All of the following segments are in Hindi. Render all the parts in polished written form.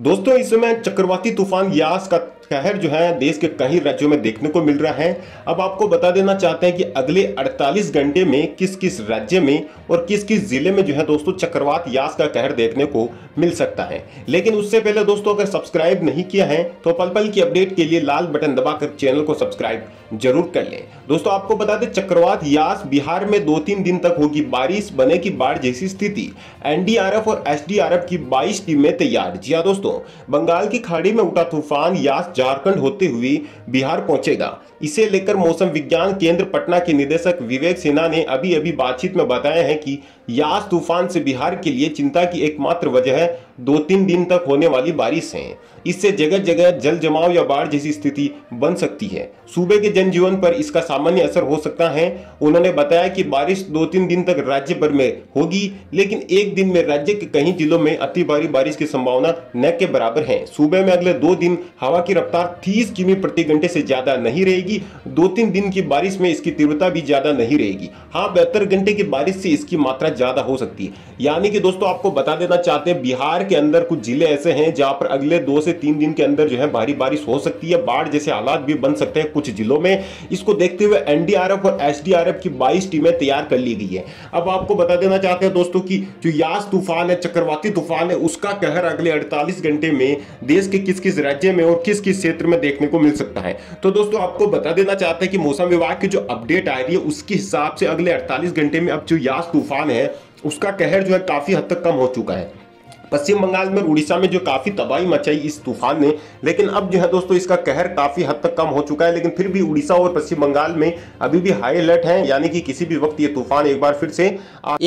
दोस्तों इस समय चक्रवाती तूफान यास का कहर जो है देश के कई राज्यों में देखने को मिल रहा है। अब आपको बता देना चाहते हैं कि अगले 48 घंटे में किस किस राज्य में और किस किस जिले में जो है दोस्तों चक्रवात यास का कहर देखने को मिल सकता है। लेकिन उससे पहले दोस्तों अगर सब्सक्राइब नहीं किया है तो पल पल की अपडेट के लिए लाल बटन दबाकर चैनल को सब्सक्राइब जरूर कर लें। दोस्तों आपको बता दें चक्रवात यास बिहार में 2-3 दिन तक होगी बारिश, बनेगी बाढ़ जैसी स्थिति। एनडीआरएफ और एसडीआरएफ की 22 टीमें तैयार। जी हाँ दोस्तों, बंगाल की खाड़ी में उठा तूफान यास झारखंड होते हुए बिहार पहुंचेगा। इसे लेकर मौसम विज्ञान केंद्र पटना के निदेशक विवेक सिन्हा ने अभी बातचीत में बताया है कि यास तूफान से बिहार के लिए चिंता की एकमात्र वजह 2-3 दिन तक होने वाली बारिश है। इससे जगह जगह जल जमाव या बाढ़ जैसी स्थिति बन सकती है। सूबे के जनजीवन पर इसका सामान्य असर हो सकता है। उन्होंने बताया कि बारिश 2-3 दिन तक राज्य भर में होगी, लेकिन एक दिन में राज्य के कई जिलों में अति भारी बारिश की संभावना न के बराबर है। सूबे में अगले 2 दिन हवा की रफ्तार 30 किमी प्रति घंटे से ज्यादा नहीं रहेगी। 2-3 दिन की बारिश में इसकी तीव्रता भी ज्यादा नहीं रहेगी। हाँ, 72 घंटे की बारिश से इसकी मात्रा ज्यादा हो सकती है। यानी कि दोस्तों आपको बता देना चाहते हैं बिहार के अंदर कुछ जिले ऐसे हैं जहां पर अगले 2 से 3 दिन के अंदर जो है भारी बारिश हो सकती है। बाढ़ जैसे हालात भी बन सकते हैं कुछ जिलों में। इसको देखते हुए एनडीआरएफ और एसडीआरएफ की 22 टीमें तैयार कर ली गई है। अब आपको बता देना चाहते हैं दोस्तों कि जो यास तूफान है, चक्रवाती तूफान है, उसका कहर अगले 48 घंटे में देश के किस किस राज्य में और किस किस क्षेत्र में देखने को मिल सकता है। तो दोस्तों आपको बता देना चाहते हैं कि मौसम विभाग की जो अपडेट आ रही है उसके हिसाब से अगले 48 घंटे में अब जो यास तूफान है उसका कहर जो है काफी हद तक कम हो चुका है। पश्चिम बंगाल में, उड़ीसा में जो काफ़ी तबाही मचाई इस तूफान ने, लेकिन अब जो है दोस्तों इसका कहर काफ़ी हद तक कम हो चुका है। लेकिन फिर भी उड़ीसा और पश्चिम बंगाल में अभी भी हाई अलर्ट है, यानी कि किसी भी वक्त ये तूफान एक बार फिर से।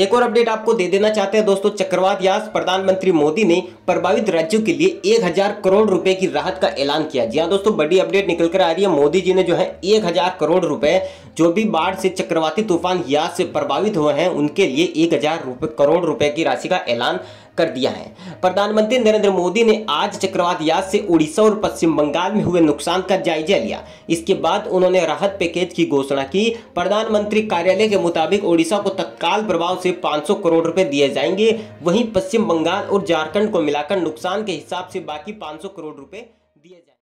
एक और अपडेट आपको दे देना चाहते हैं दोस्तों, चक्रवात यास प्रधानमंत्री मोदी ने प्रभावित राज्यों के लिए 1000 करोड़ रुपए की राहत का ऐलान किया। जी हाँ दोस्तों, बड़ी अपडेट निकल कर आ रही है। मोदी जी ने जो है 1000 करोड़ रुपए जो भी बाढ़ से, चक्रवाती तूफान यास से प्रभावित हुए हैं उनके लिए 1000 करोड़ रुपए की राशि का ऐलान कर दिया है। प्रधानमंत्री नरेंद्र मोदी ने आज चक्रवात यास से उड़ीसा और पश्चिम बंगाल में हुए नुकसान का जायजा लिया। इसके बाद उन्होंने राहत पैकेज की घोषणा की। प्रधानमंत्री कार्यालय के मुताबिक उड़ीसा को तत्काल प्रभाव से 500 करोड़ रुपए दिए जाएंगे। वहीं पश्चिम बंगाल और झारखंड को मिलाकर नुकसान के हिसाब से बाकी 500 करोड़ रुपए